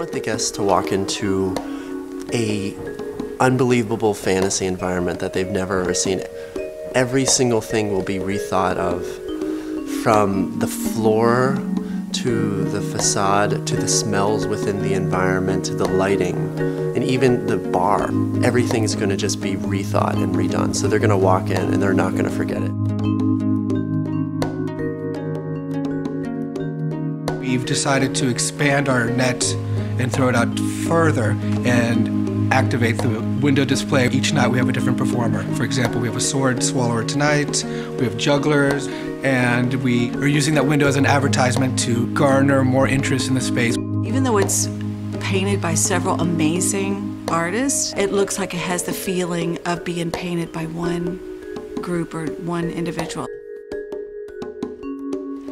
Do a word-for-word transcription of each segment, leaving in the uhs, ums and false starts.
want the guests to walk into a unbelievable fantasy environment that they've never ever seen. Every single thing will be rethought of, from the floor to the facade, to the smells within the environment, to the lighting, and even the bar. Everything is going to just be rethought and redone, so they're going to walk in and they're not going to forget it. We've decided to expand our net and throw it out further and activate the window display. Each night we have a different performer. For example, we have a sword swallower tonight, we have jugglers, and we are using that window as an advertisement to garner more interest in the space. Even though it's painted by several amazing artists, it looks like it has the feeling of being painted by one group or one individual.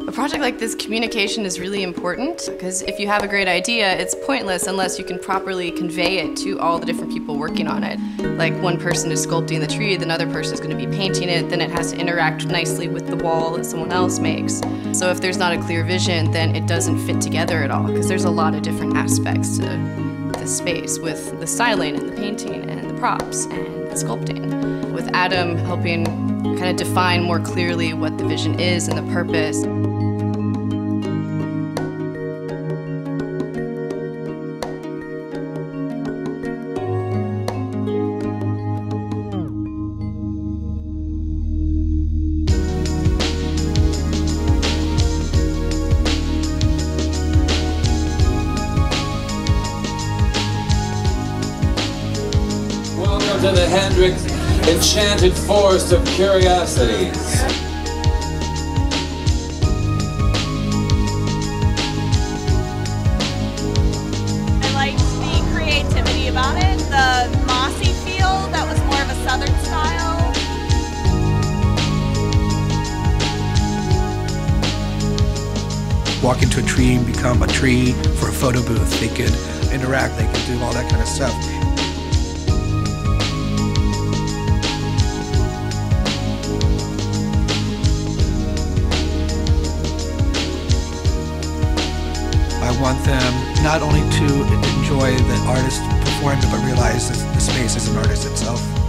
A project like this, communication is really important, because if you have a great idea, it's pointless unless you can properly convey it to all the different people working on it. Like, one person is sculpting the tree, then another person is going to be painting it, then it has to interact nicely with the wall that someone else makes. So if there's not a clear vision, then it doesn't fit together at all, because there's a lot of different aspects to the space, with the styling and the painting and the props and the sculpting. With Adam helping kind of define more clearly what the vision is and the purpose. To the Hendrick's enchanted forest of curiosities. I liked the creativity about it, the mossy feel that was more of a southern style. Walk into a tree and become a tree for a photo booth. They could interact, they could do all that kind of stuff. I want them not only to enjoy the artist performed, but realize that the space is an artist itself.